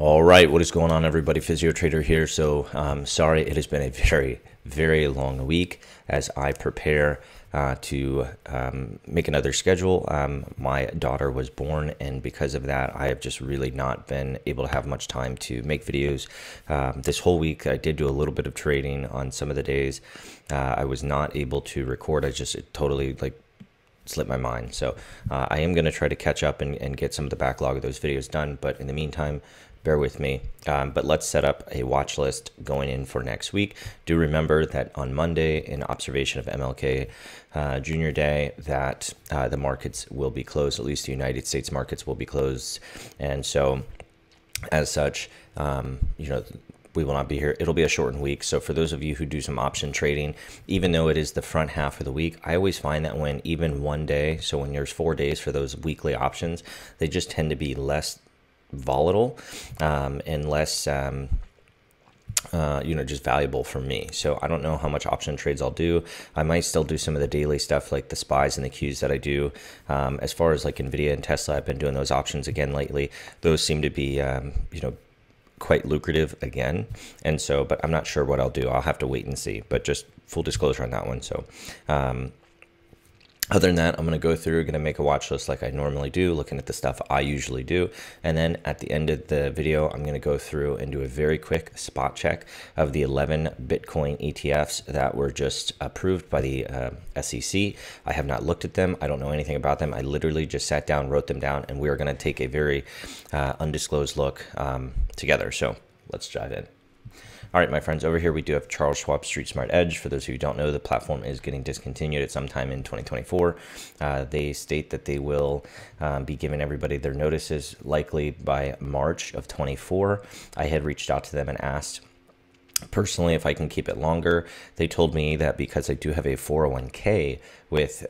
All right, what is going on, everybody? Physio Trader here. So sorry, it has been a very, very long week as I prepare to make another schedule. My daughter was born, and because of that, I have just really not been able to have much time to make videos. This whole week, I did do a little bit of trading on some of the days. I was not able to record. I just totally slipped my mind. So I am going to try to catch up and get some of the backlog of those videos done. But in the meantime, bear with me, but let's set up a watch list going in for next week. Do remember that on Monday, in observation of MLK Jr. Day, that the markets will be closed, at least the United States markets will be closed. And so as such, you know, we will not be here. It'll be a shortened week. So for those of you who do some option trading, even though it is the front half of the week, I always find that when even one day, so when there's 4 days for those weekly options, they just tend to be less volatile and less you know, just valuable for me. So I don't know how much option trades I'll do. I might still do some of the daily stuff like the SPYs and the Qs that I do. As far as like NVIDIA and Tesla, I've been doing those options again lately. Those seem to be you know, quite lucrative again, and so, but I'm not sure what I'll do. I'll have to wait and see, but just full disclosure on that one. So other than that, I'm going to go through, going to make a watch list like I normally do, looking at the stuff I usually do. And then at the end of the video, I'm going to go through and do a very quick spot check of the 11 Bitcoin ETFs that were just approved by the SEC. I have not looked at them. I don't know anything about them. I literally just sat down, wrote them down, and we are going to take a very undisclosed look together. So let's dive in. All right, my friends, over here we do have Charles Schwab StreetSmart Edge. For those who don't know, the platform is getting discontinued at some time in 2024. They state that they will be giving everybody their notices likely by March of 24. I had reached out to them and asked personally if I can keep it longer. They told me that because I do have a 401k with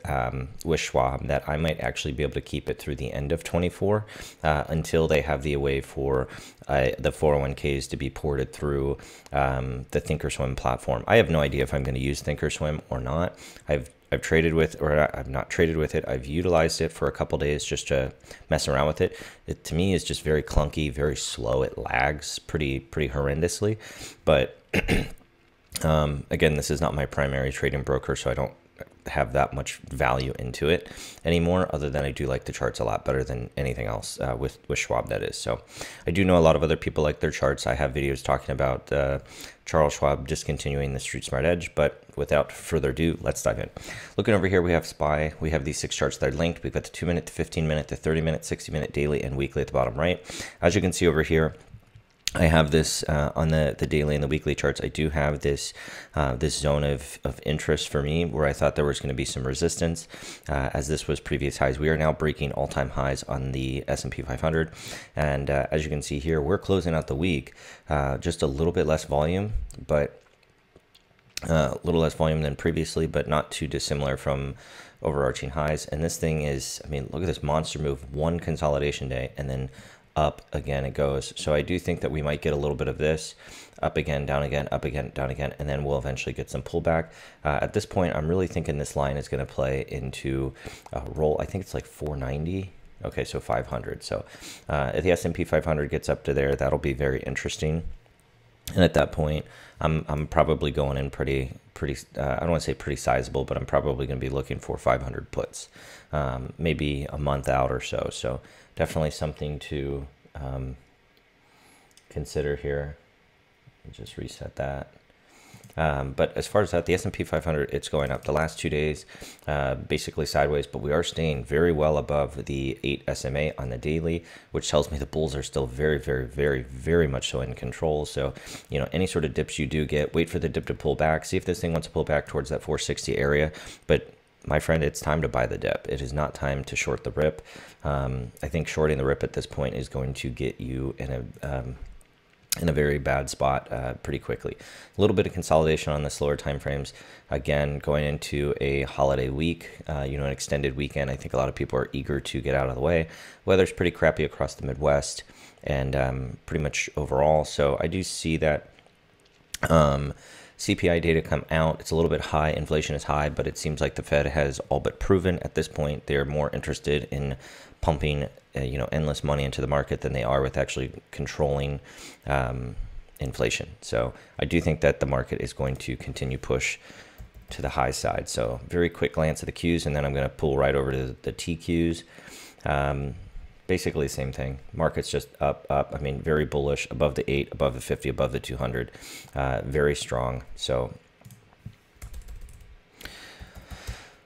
Schwab, that I might actually be able to keep it through the end of 24 until they have the way for the 401ks to be ported through the Thinkorswim platform. I have no idea if I'm going to use Thinkorswim or not. I've traded with, or I've not traded with it. I've utilized it for a couple days just to mess around with it. It to me is just very clunky, very slow. It lags pretty horrendously. But again, this is not my primary trading broker, so I don't have that much value into it anymore, other than I do like the charts a lot better than anything else with Schwab, that is. So I do know a lot of other people like their charts. I have videos talking about Charles Schwab discontinuing the StreetSmart Edge, but without further ado, let's dive in. Looking over here, we have SPY. We have these 6 charts that are linked. We've got the 2-minute, the 15-minute, the 30-minute, 60-minute, daily, and weekly at the bottom right. As you can see over here, I have this on the daily and the weekly charts. I do have this this zone of interest for me where I thought there was going to be some resistance as this was previous highs. We are now breaking all-time highs on the S&P 500. And as you can see here, we're closing out the week, just a little bit less volume, but a little less volume than previously, but not too dissimilar from overarching highs. And this thing is, I mean, look at this monster move, one consolidation day, and then up again it goes. So I do think that we might get a little bit of this up again, down again, up again, down again, and then we'll eventually get some pullback. At this point, I'm really thinking this line is going to play into a roll. I think it's like 490. Okay, so 500. So if the S&P 500 gets up to there, that'll be very interesting. And at that point, I'm probably going in pretty, I don't want to say pretty sizable, but I'm probably going to be looking for 500 puts, maybe a month out or so. So definitely something to consider here. Just reset that. But as far as that, the S&P 500, it's going up the last 2 days, basically sideways, but we are staying very well above the 8 SMA on the daily, which tells me the bulls are still very, very, very, very much so in control. So, you know, any sort of dips you do get, wait for the dip to pull back, see if this thing wants to pull back towards that 460 area. But my friend, it's time to buy the dip. It is not time to short the rip. I think shorting the rip at this point is going to get you in a very bad spot pretty quickly. A little bit of consolidation on the slower time frames. Again, going into a holiday week, you know, an extended weekend. I think a lot of people are eager to get out of the way. Weather's pretty crappy across the Midwest and pretty much overall. So I do see that CPI data come out. It's a little bit high. Inflation is high, but it seems like the Fed has all but proven at this point they're more interested in pumping endless money into the market than they are with actually controlling inflation. So I do think that the market is going to continue push to the high side. So very quick glance at the Qs, and then I'm going to pull right over to the TQs. Basically the same thing. Market's just up. I mean, very bullish, above the 8, above the 50, above the 200, very strong. So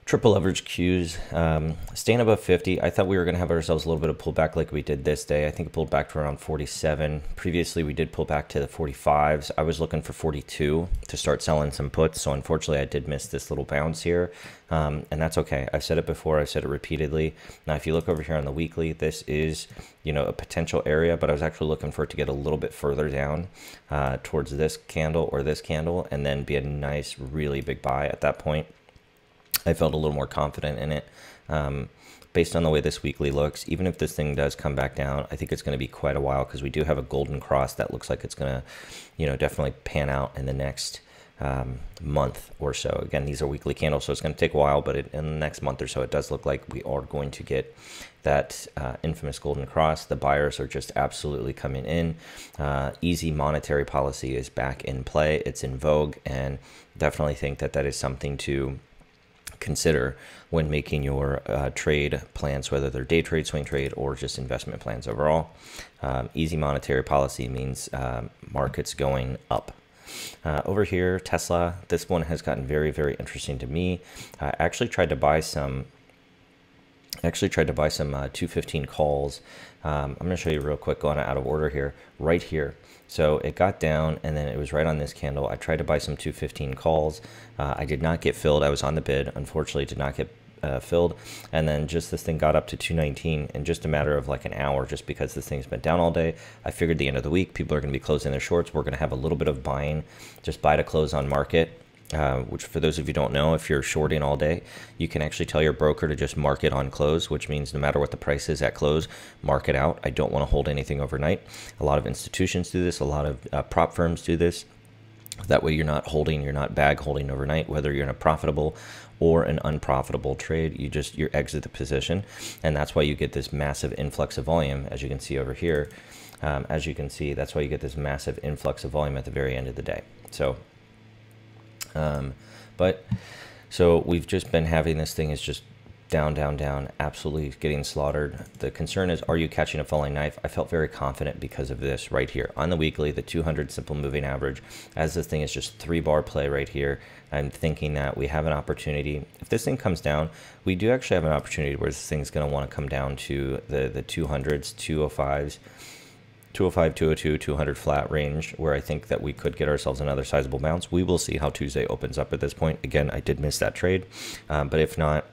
triple leverage Qs, staying above 50. I thought we were going to have ourselves a little bit of pullback like we did this day. I think it pulled back to around 47. Previously, we did pull back to the 45s. I was looking for 42 to start selling some puts. So unfortunately, I did miss this little bounce here. And that's okay. I've said it before. I've said it repeatedly. Now, if you look over here on the weekly, this is, a potential area, but I was actually looking for it to get a little bit further down towards this candle or this candle, and then be a nice, really big buy at that point. I felt a little more confident in it. Based on the way this weekly looks, even if this thing does come back down, I think it's going to be quite a while because we do have a golden cross that looks like it's going to, definitely pan out in the next month or so. Again, these are weekly candles, so it's going to take a while, but in the next month or so, it does look like we are going to get that infamous golden cross. The buyers are just absolutely coming in. Easy monetary policy is back in play. It's in vogue, and definitely think that that is something to consider when making your trade plans, whether they're day trade, swing trade, or just investment plans overall. Easy monetary policy means markets going up. Over here, Tesla, this one has gotten very, very interesting to me. I actually tried to buy some 215 calls. I'm going to show you real quick, going out of order here, right here. So it got down, and then it was right on this candle. I tried to buy some 215 calls. I did not get filled. I was on the bid. Unfortunately, did not get filled. And then just this thing got up to 219 in just a matter of like an hour, just because this thing's been down all day. I figured the end of the week, people are going to be closing their shorts. We're going to have a little bit of buying, just buy to close on market. Which for those of you who don't know, if you're shorting all day, you can actually tell your broker to just mark it on close, which means no matter what the price is at close, mark it out. I don't want to hold anything overnight. A lot of institutions do this. A lot of prop firms do this. That way you're not holding, you're not bag holding overnight, whether you're in a profitable or an unprofitable trade. You just, you exit the position. And that's why you get this massive influx of volume, as you can see over here. As you can see, that's why you get this massive influx of volume at the very end of the day. So so we've just been having this thing is just down, down, down, absolutely getting slaughtered. The concern is, are you catching a falling knife? I felt very confident because of this right here on the weekly, the 200 simple moving average, as this thing is just 3-bar play right here. I'm thinking that we have an opportunity. If this thing comes down, we do actually have an opportunity where this thing's going to want to come down to the 200s, 205s. 205, 202, 200 flat range, where I think that we could get ourselves another sizable bounce. We will see how Tuesday opens up at this point. Again, I did miss that trade, but if not,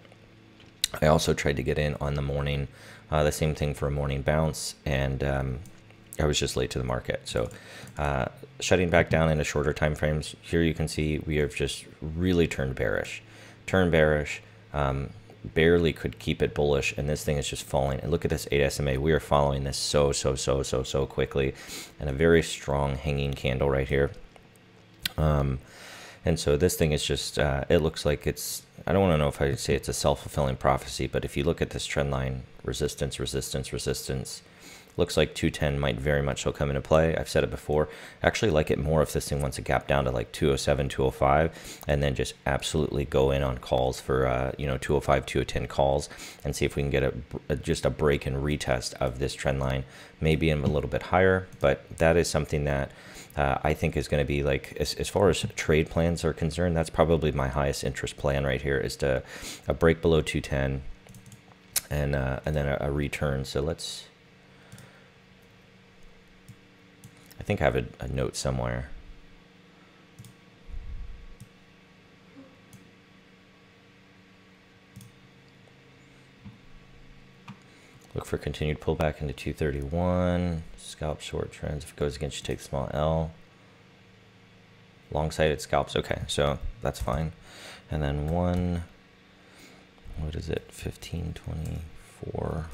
I also tried to get in on the morning, the same thing for a morning bounce, and I was just late to the market. So shutting back down into shorter time frames, here you can see we have just really turned bearish, barely could keep it bullish, and this thing is just falling. And look at this 8 SMA. We are following this so quickly, and a very strong hanging candle right here. And so this thing is just it looks like it's, I don't want to know if I say it's a self-fulfilling prophecy, but if you look at this trend line, resistance, looks like 210 might very much so come into play. I've said it before. I actually like it more if this thing wants to gap down to like 207, 205, and then just absolutely go in on calls for 205, 210 calls, and see if we can get just a break and retest of this trend line, maybe in a little bit higher. But that is something that I think is going to be like, as far as trade plans are concerned, that's probably my highest interest plan right here, is to a break below 210 and then a return. So let's. I think I have a note somewhere. Look for continued pullback into 231. Scalp short trends. If it goes against you, take small L. Long-sided scalps. Okay, so that's fine. And then one, what is it? 1524.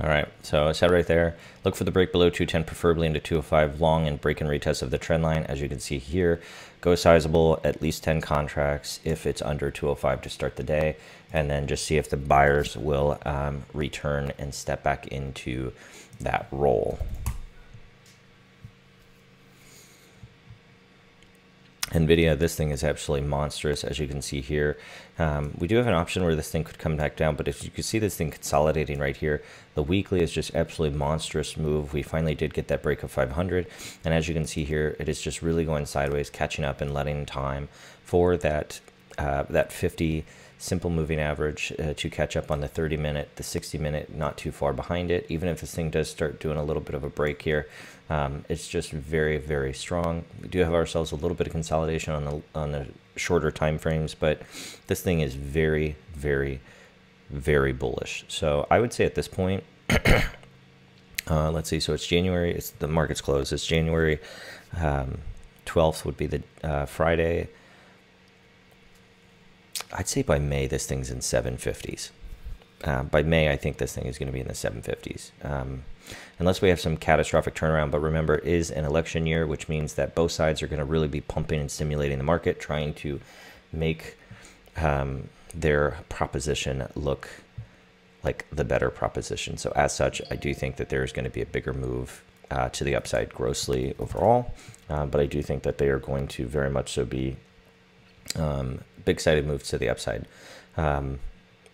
All right, so I said right there, look for the break below 210, preferably into 205 long, and break and retest of the trend line. As you can see here, go sizable, at least 10 contracts if it's under 205 to start the day, and then just see if the buyers will return and step back into that roll. NVIDIA, this thing is absolutely monstrous. As you can see here, we do have an option where this thing could come back down, but if you can see this thing consolidating right here, the weekly is just absolutely monstrous move. We finally did get that break of 500, and as you can see here, it is just really going sideways, catching up and letting time for that that 50 simple moving average to catch up on the 30-minute, the 60-minute, not too far behind it. Even if this thing does start doing a little bit of a break here, it's just very, very strong. We do have ourselves a little bit of consolidation on the shorter time frames, but this thing is very, very, very bullish. So I would say at this point, let's see. So it's January. It's the market's closed. It's January 12th would be the Friday. I'd say by May, this thing's in 750s. By May, I think this thing is going to be in the 750s. Unless we have some catastrophic turnaround. But remember, it is an election year, which means that both sides are going to really be pumping and stimulating the market, trying to make their proposition look like the better proposition. So as such, I do think that there's going to be a bigger move to the upside grossly overall. But I do think that they are going to very much so be big sided moves to the upside.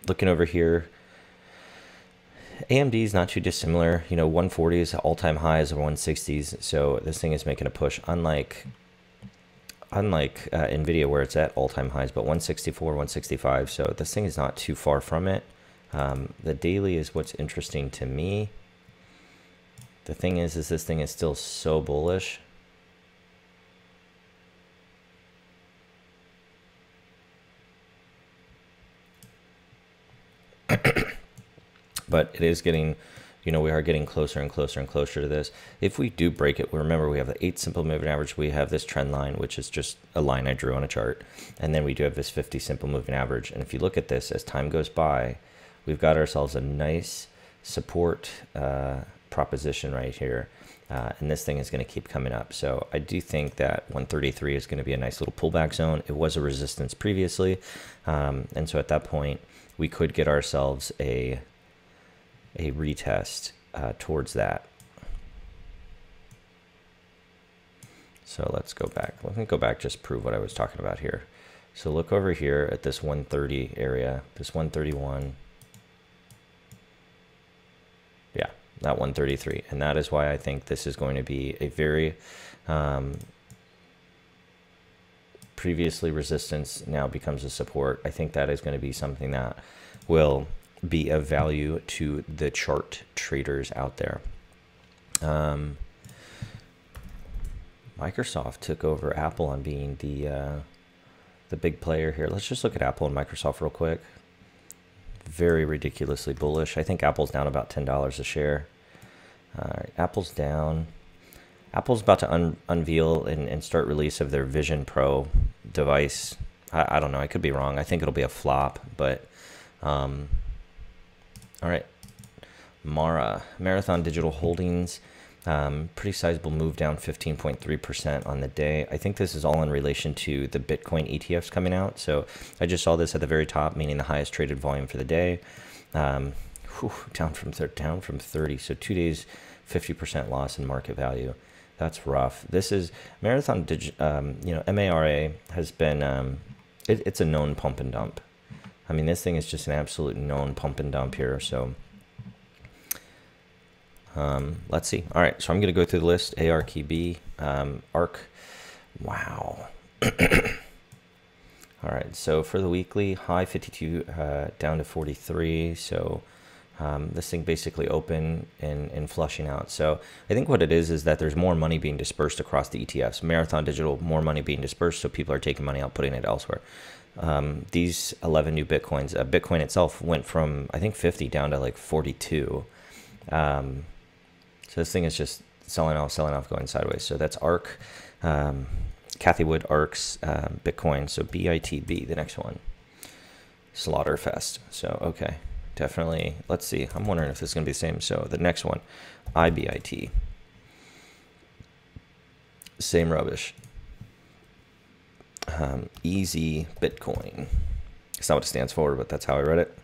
Looking over here, AMD is not too dissimilar, you know, 140s, all time highs or 160s. So this thing is making a push, unlike NVIDIA, where it's at all time highs, but 164, 165. So this thing is not too far from it. The daily is what's interesting to me. The thing is this thing is still so bullish. But it is getting, you know, we are getting closer and closer and closer to this. If we do break it, remember we have the 8 simple moving average. We have this trend line, which is just a line I drew on a chart. And then we do have this 50 simple moving average. And if you look at this, as time goes by, we've got ourselves a nice support proposition right here. And this thing is going to keep coming up. So I do think that 133 is going to be a nice little pullback zone. It was a resistance previously. And so at that point, we could get ourselves a retest towards that. So let's go back. Let me go back, just prove what I was talking about here. So look over here at this 130 area, this 131. Yeah, that 133. And that is why I think this is going to be a very previously resistance now becomes a support. I think that is going to be something that will be of value to the chart traders out there. Microsoft took over Apple on being the big player here. Let's just look at Apple and Microsoft real quick. Very ridiculously bullish. I think Apple's down about $10 a share. Apple's down. Apple's about to unveil and start release of their Vision Pro device. I don't know. I could be wrong. I think it'll be a flop, but all right, MARA, Marathon Digital Holdings, pretty sizable move down 15.3% on the day. I think this is all in relation to the Bitcoin ETFs coming out. So I just saw this at the very top, meaning the highest traded volume for the day. Down from 30. So 2 days, 50% loss in market value. That's rough. This is Marathon you know, MARA has been, it's a known pump and dump. I mean, this thing is just an absolute known pump and dump here. So let's see. All right, so I'm going to go through the list. ARKB, ARK. Wow. All right, so for the weekly, high 52 down to 43. So this thing basically open and flushing out. So I think what it is that there's more money being dispersed across the ETFs. Marathon Digital, more money being dispersed, so people are taking money out, putting it elsewhere. These 11 new Bitcoins, Bitcoin itself went from, I think, 50 down to like 42. So this thing is just selling off, going sideways. So that's ARK, Kathy Wood, ARK's Bitcoin. So BITB, the next one, Slaughterfest. So, okay. definitely. Let's see. I'm wondering if this is going to be the same. So the next one, IBIT. Same rubbish. Easy Bitcoin. It's not what it stands for, but that's how I read it.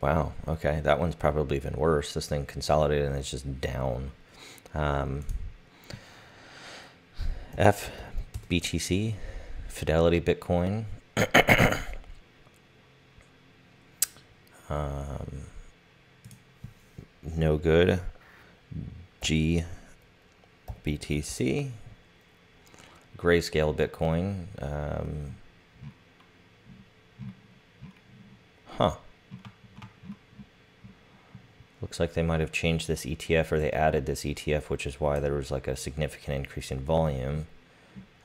Wow. Okay. That one's probably even worse. This thing consolidated and it's just down. FBTC, Fidelity Bitcoin. No good. GBTC, Grayscale Bitcoin. Looks like they might have changed this ETF, or they added this ETF, which is why there was like a significant increase in volume.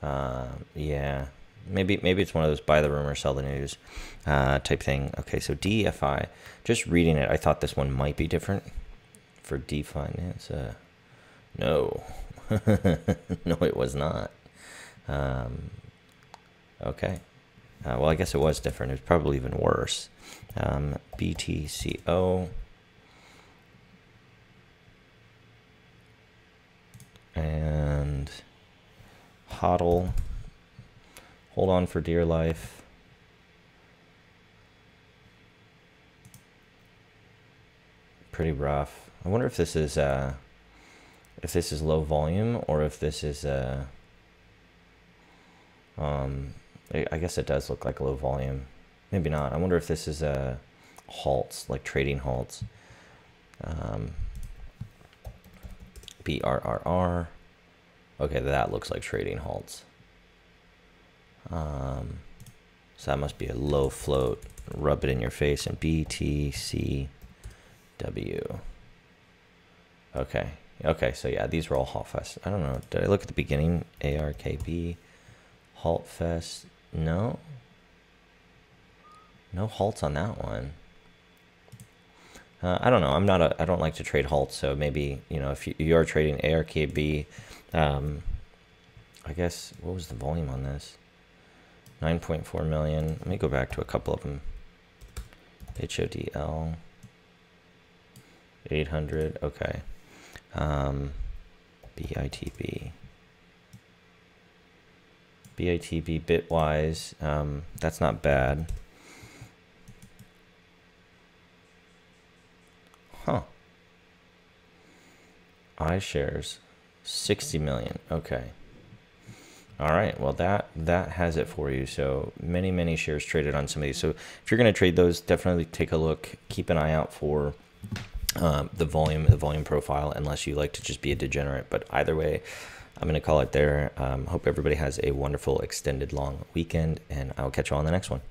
Yeah, maybe it's one of those buy the rumor, sell the news type thing. Okay, so DFI, just reading it, I thought this one might be different for DFinance. No, no, it was not. Okay. Well, I guess it was different. It was probably even worse. BTCO. And HODL, hold on for dear life. Pretty rough. I wonder if this is low volume, or if this is I guess it does look like low volume. Maybe not. I wonder if this is halts, like trading halts. BRRR. Okay, that looks like trading halts. So that must be a low float. Rub it in your face. And BTCW. Okay. Okay, so yeah, these were all halt fest. I don't know. Did I look at the beginning? ARKB. Halt fest. No. No halts on that one. I don't know. I'm not a. I don't like to trade halts, so maybe, you know, if you are trading ARKB, I guess, what was the volume on this? 9.4 million. Let me go back to a couple of them. HODL. 800. Okay. BITB. BITB Bitwise. That's not bad. Huh. iShares, 60 million. Okay. All right. Well, that has it for you. So many shares traded on some of these. So if you're going to trade those, definitely take a look. Keep an eye out for the volume profile, unless you like to just be a degenerate. But either way, I'm going to call it there. Hope everybody has a wonderful extended long weekend, and I'll catch you all on the next one.